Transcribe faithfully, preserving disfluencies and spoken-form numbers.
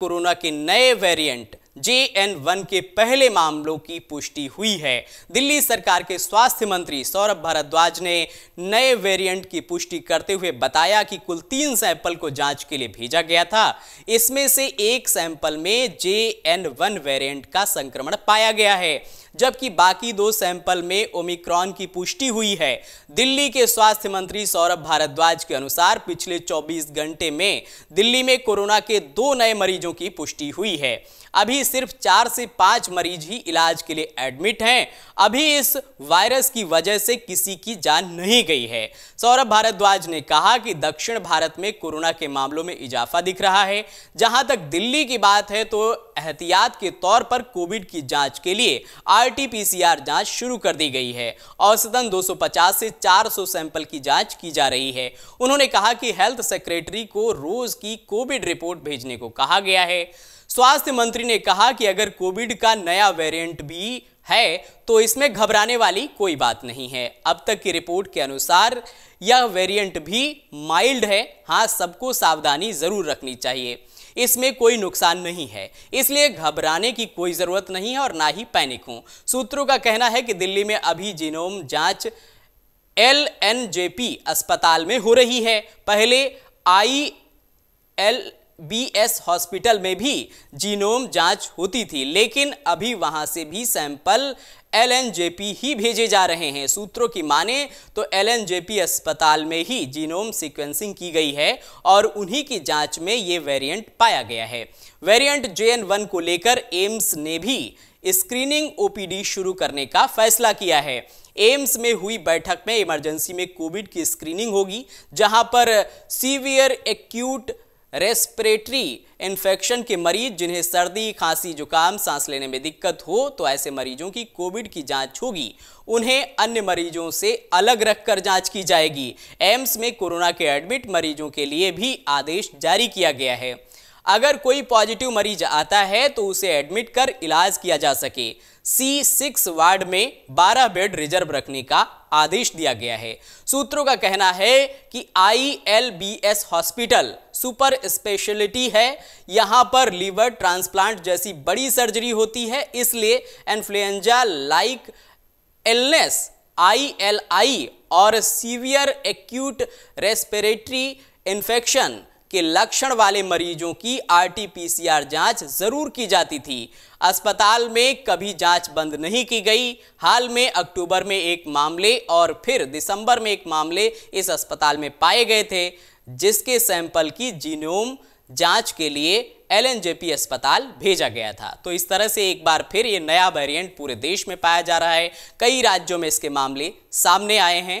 Corona के नए variant जे N one के पहले मामलों की पुष्टि हुई है। दिल्ली सरकार के स्वास्थ्य मंत्री सौरभ भारद्वाज ने नए वेरिएंट की पुष्टि करते हुए बताया कि कुल तीन सैंपल को जांच के लिए भेजा गया था। इसमें से एक सैंपल में जे एन वन वेरिएंट का संक्रमण पाया गया है, जबकि बाकी दो सैंपल में ओमिक्रॉन की पुष्टि हुई है। दिल्ली के स्वास्थ्य मंत्री सौरभ भारद्वाज के अनुसार पिछले चौबीस घंटे में दिल्ली में कोरोना के दो नए मरीजों की पुष्टि हुई है। अभी सिर्फ चार से पांच मरीज ही इलाज के लिए एडमिट हैं। अभी इस वायरस की वजह से किसी की जान नहीं गई है। सौरभ भारद्वाज ने कहा कि दक्षिण भारत में कोरोना के मामलों में इजाफा दिख रहा है। जहां तक दिल्ली की बात है तो एहतियात के तौर पर कोविड की जांच के लिए R T P C R जांच शुरू कर दी गई है। औसतन दो सौ पचास से चार सौ सैंपल की जांच की जा रही है। उन्होंने कहा कि हेल्थ सेक्रेटरी को रोज की कोविड रिपोर्ट भेजने को कहा गया है। स्वास्थ्य मंत्री ने कहा कि अगर कोविड का नया वेरिएंट भी है तो इसमें घबराने वाली कोई बात नहीं है। अब तक की रिपोर्ट के अनुसार यह वेरिएंट भी माइल्ड है। हाँ, सबको सावधानी जरूर रखनी चाहिए, इसमें कोई नुकसान नहीं है, इसलिए घबराने की कोई ज़रूरत नहीं है और ना ही पैनिक हो। सूत्रों का कहना है कि दिल्ली में अभी जीनोम जांच एल एन जे पी अस्पताल में हो रही है। पहले I L B S hospital में भी जीनोम जांच होती थी, लेकिन अभी वहां से भी sample L N J P ही भेजे जा रहे हैं। सूत्रों की माने तो एल एन जे पी अस्पताल में ही जीनोम सीक्वेंसिंग की गई है और उन्हीं की जांच में ये वेरिएंट पाया गया है। वेरिएंट जे एन वन को लेकर एम्स ने भी स्क्रीनिंग ओ पी डी शुरू करने का फैसला किया है। एम्स में हुई बैठक में इमरजेंसी में कोविड की स्क्रीनिंग होगी, जहां पर सीवियर एक्यूट रेस्पिरेटरी इन्फेक्शन के मरीज जिन्हें सर्दी, खांसी, जुकाम, सांस लेने में दिक्कत हो तो ऐसे मरीजों की कोविड की जांच होगी। उन्हें अन्य मरीजों से अलग रखकर जांच की जाएगी। एम्स में कोरोना के एडमिट मरीजों के लिए भी आदेश जारी किया गया है। अगर कोई पॉजिटिव मरीज आता है तो उसे एडमिट कर इलाज किया जा सके। सी सिक्स वार्ड में बारह बेड रिजर्व रखने का आदेश दिया गया है। सूत्रों का कहना है कि I L B S hospital super speciality है। यहां पर लीवर ट्रांसप्लांट जैसी बड़ी सर्जरी होती है, इसलिए influenza like illness I L I और सीवियर एक्यूट रेस्पिरेटरी इन्फेक्शन के लक्षण वाले मरीजों की R T P C R जांच जरूर की जाती थी। अस्पताल में कभी जांच बंद नहीं की गई। हाल में अक्टूबर में एक मामले और फिर दिसंबर में एक मामले इस अस्पताल में पाए गए थे, जिसके सैंपल की जीनोम जांच के लिए एल एन जे पी अस्पताल भेजा गया था। तो इस तरह से एक बार फिर ये नया वेरिएंट पूरे देश में पाया जा रहा है। कई राज्यों में इसके मामले सामने आए हैं।